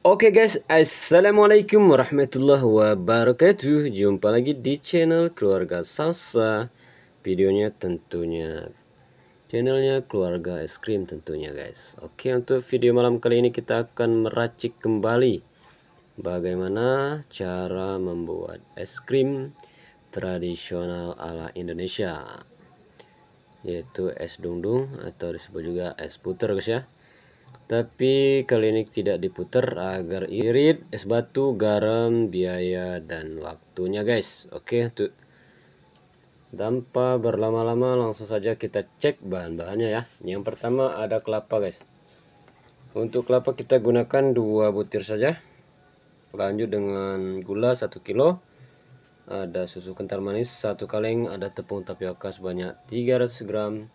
Oke guys, assalamualaikum warahmatullahi wabarakatuh. Jumpa lagi di channel Keluarga Salsa. Videonya tentunya channelnya Keluarga Es Krim tentunya guys. Oke, untuk video malam kali ini kita akan meracik kembali bagaimana cara membuat es krim tradisional ala Indonesia, yaitu es dungdung atau disebut juga es putar guys ya. Tapi kali ini tidak diputar agar irit, es batu, garam, biaya, dan waktunya guys. Oke, tuh tanpa berlama-lama langsung saja kita cek bahan-bahannya ya. Yang pertama ada kelapa guys. Untuk kelapa kita gunakan 2 butir saja. Lanjut dengan gula 1 kilo, ada susu kental manis 1 kaleng, ada tepung tapioka sebanyak 300 gram,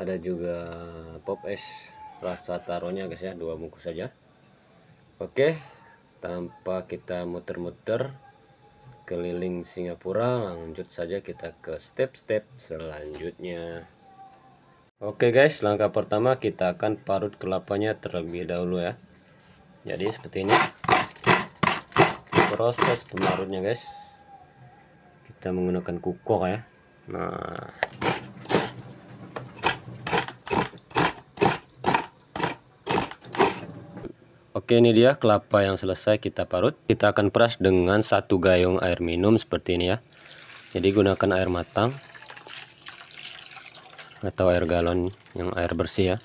ada juga pop ice rasa taronya guys ya, 2 bungkus saja. Oke, tanpa kita muter-muter keliling Singapura, lanjut saja kita ke step-step selanjutnya. Oke guys, langkah pertama kita akan parut kelapanya terlebih dahulu ya. Jadi seperti ini proses pemarutnya guys. Kita menggunakan kuko ya. Nah, oke, ini dia kelapa yang selesai kita parut. Kita akan peras dengan 1 gayung air minum seperti ini ya. Jadi gunakan air matang atau air galon yang air bersih ya.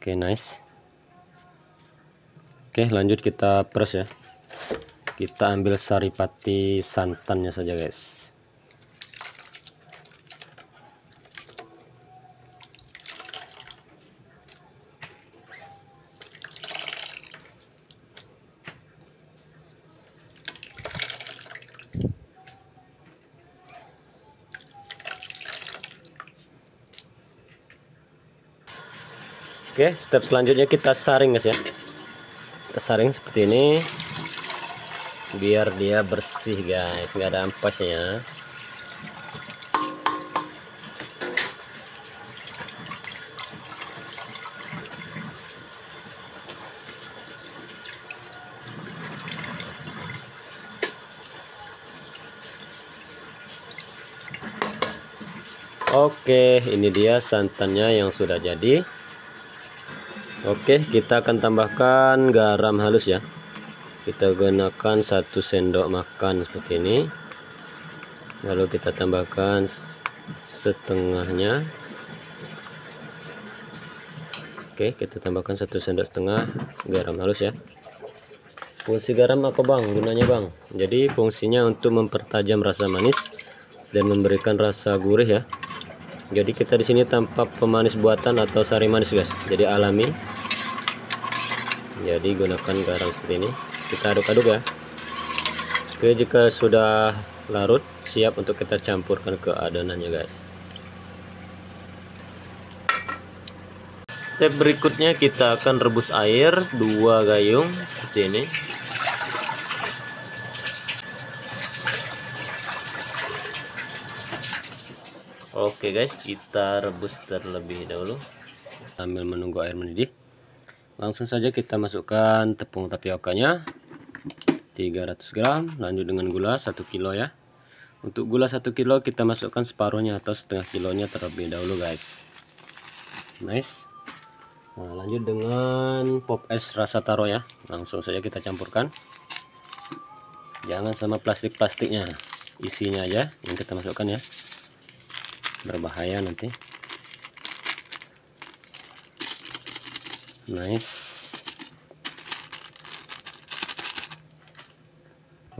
Oke, nice. Oke, lanjut kita peras ya. Kita ambil saripati santannya saja guys. Oke, step selanjutnya kita saring guys ya. Kita saring seperti ini biar dia bersih guys, nggak ada ampasnya. Oke, ini dia santannya yang sudah jadi. Oke, kita akan tambahkan garam halus ya. Kita gunakan 1 sendok makan seperti ini, lalu kita tambahkan setengahnya. Oke, kita tambahkan 1,5 sendok garam halus ya. Fungsi garam apa bang? Gunanya bang, jadi fungsinya untuk mempertajam rasa manis dan memberikan rasa gurih ya. Jadi kita di sini tanpa pemanis buatan atau sari manis guys, jadi alami. Jadi gunakan garam seperti ini, kita aduk-aduk ya. Oke, jika sudah larut, siap untuk kita campurkan ke adonannya guys. Step berikutnya kita akan rebus air 2 gayung seperti ini. Oke guys, kita rebus terlebih dahulu sambil menunggu air mendidih. Langsung saja kita masukkan tepung tapiokanya 300 gram, lanjut dengan gula 1 kilo ya. Untuk gula 1 kilo kita masukkan separuhnya atau setengah kilonya terlebih dahulu guys. Nice. Nah, lanjut dengan pop ice rasa taro ya. Langsung saja kita campurkan. Jangan sama plastik-plastiknya, isinya aja yang kita masukkan ya. Berbahaya nanti. Nice.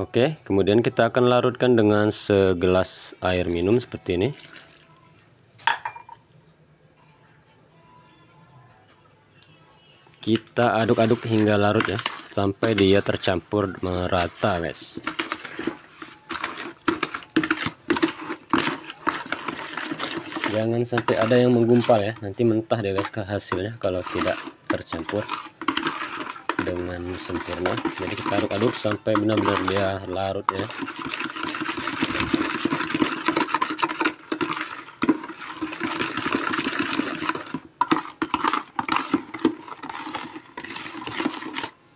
Oke, kemudian kita akan larutkan dengan segelas air minum seperti ini. Kita aduk-aduk hingga larut ya, sampai dia tercampur merata guys. Jangan sampai ada yang menggumpal ya, nanti mentah deh guys hasilnya kalau tidak tercampur dengan sempurna. Jadi kita aduk-aduk sampai benar-benar dia larut ya.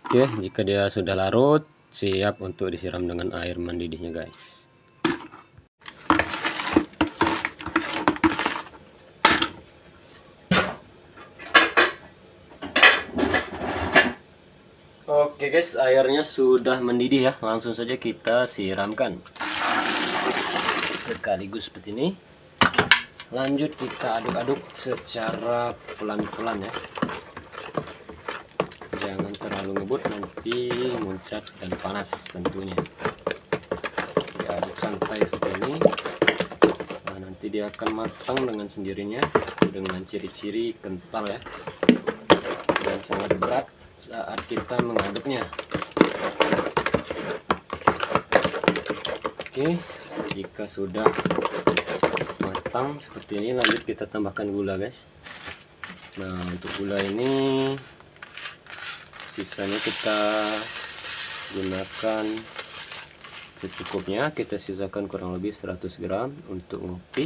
Oke, ya. Jika dia sudah larut, siap untuk disiram dengan air mendidihnya, guys. Oke guys, airnya sudah mendidih ya. Langsung saja kita siramkan sekaligus seperti ini. Lanjut kita aduk-aduk secara pelan-pelan ya. Jangan terlalu ngebut, nanti muncrat dan panas tentunya. Kita aduk santai seperti ini. Nah, nanti dia akan matang dengan sendirinya dengan ciri-ciri kental ya. Dan sangat berat saat kita mengaduknya. Oke, jika sudah matang seperti ini, lanjut kita tambahkan gula, guys. Nah, untuk gula ini sisanya kita gunakan secukupnya. Kita sisakan kurang lebih 100 gram untuk ngopi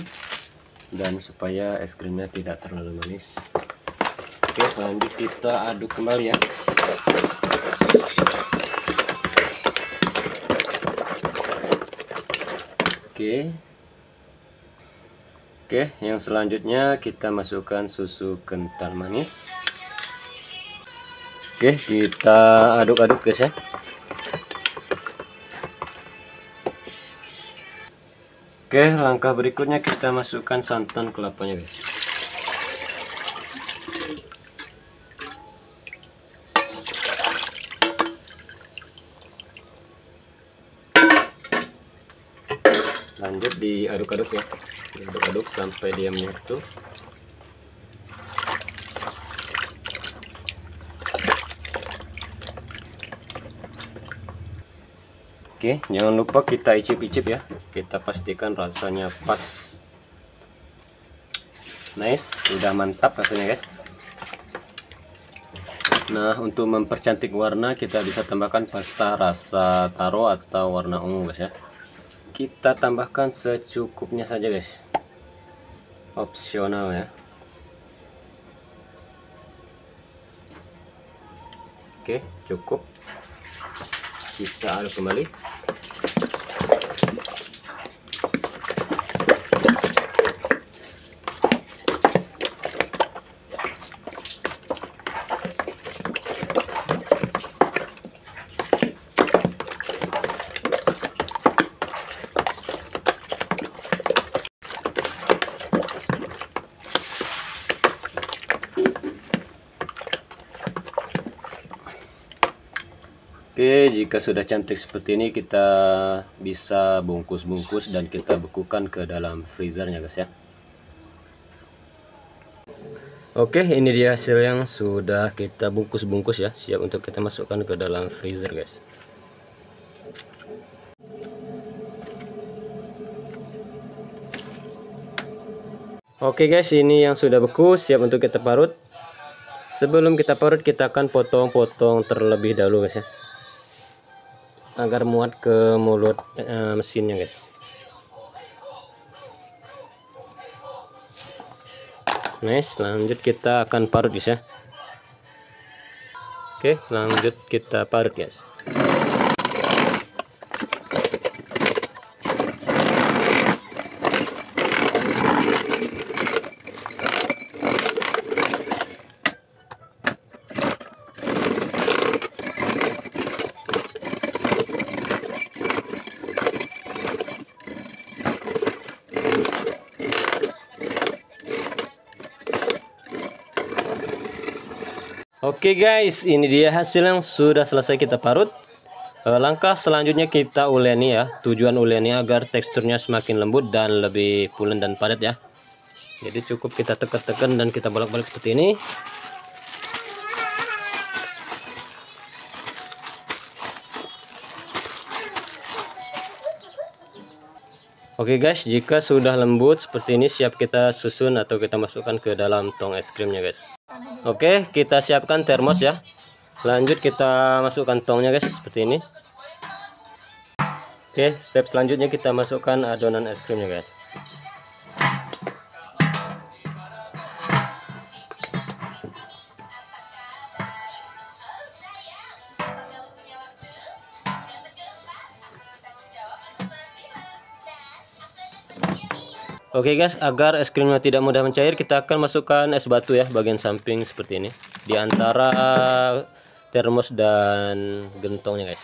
dan supaya es krimnya tidak terlalu manis. Oke, lanjut kita aduk kembali ya. Oke, yang selanjutnya kita masukkan susu kental manis. Oke, kita aduk-aduk guys ya. Oke, langkah berikutnya kita masukkan santan kelapanya guys. Lanjut diaduk-aduk ya, diaduk-aduk sampai dia menyatu. Oke, jangan lupa kita icip-icip ya, kita pastikan rasanya pas. Nice, sudah mantap rasanya guys. Nah, untuk mempercantik warna kita bisa tambahkan pasta rasa taro atau warna ungu guys ya. Kita tambahkan secukupnya saja guys, opsional ya. Oke, cukup. Kita aduk kembali. Oke, jika sudah cantik seperti ini kita bisa bungkus-bungkus dan kita bekukan ke dalam freezernya guys ya. Oke, ini dia hasil yang sudah kita bungkus-bungkus ya, siap untuk kita masukkan ke dalam freezer guys. Oke guys, ini yang sudah beku, siap untuk kita parut. Sebelum kita parut kita akan potong-potong terlebih dahulu guys ya, agar muat ke mulut mesinnya guys. Nice, lanjut kita akan parut guys ya. Oke, lanjut kita parut guys. Oke guys, ini dia hasil yang sudah selesai kita parut. Langkah selanjutnya kita uleni ya. Tujuan uleni agar teksturnya semakin lembut dan lebih pulen dan padat ya. Jadi cukup kita tekan-tekan dan kita bolak-balik seperti ini. Oke guys, jika sudah lembut seperti ini siap kita susun atau kita masukkan ke dalam tong es krimnya guys. Oke, kita siapkan termos ya. Lanjut kita masukkan tongnya guys seperti ini. Oke, step selanjutnya kita masukkan adonan es krimnya guys. Oke guys, agar es krimnya tidak mudah mencair, kita akan masukkan es batu ya, bagian samping seperti ini, di antara termos dan gentongnya guys.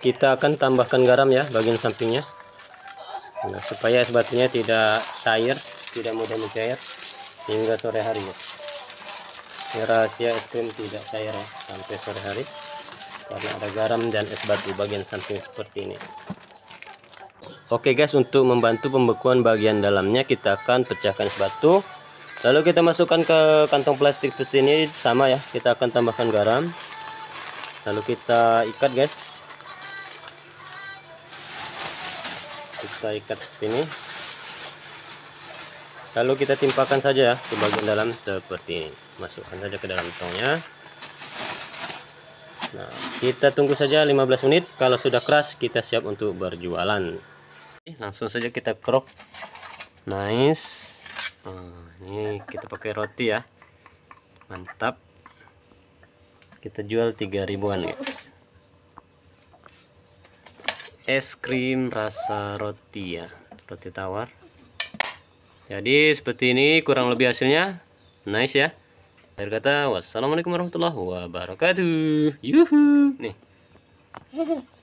Kita akan tambahkan garam ya, bagian sampingnya. Nah, supaya es batunya tidak cair, tidak mudah mencair hingga sore hari ya. Rahasia es krim tidak cair ya, sampai sore hari karena ada garam dan es batu bagian samping seperti ini. Oke guys, untuk membantu pembekuan bagian dalamnya, kita akan pecahkan es batu, lalu kita masukkan ke kantong plastik seperti ini. Sama ya, kita akan tambahkan garam, lalu kita ikat guys, kita ikat seperti ini, lalu kita timpakan saja ya ke bagian dalam seperti ini. Masukkan saja ke dalam tongnya. Nah, kita tunggu saja 15 menit. Kalau sudah keras, kita siap untuk berjualan. Langsung saja kita kerok. Nice. Ini kita pakai roti ya, mantap. Kita jual 3.000-an guys. Es krim rasa roti ya, roti tawar. Jadi seperti ini kurang lebih hasilnya. Nice ya. Akhir kata, wassalamualaikum warahmatullahi wabarakatuh. Yuhu. Nih.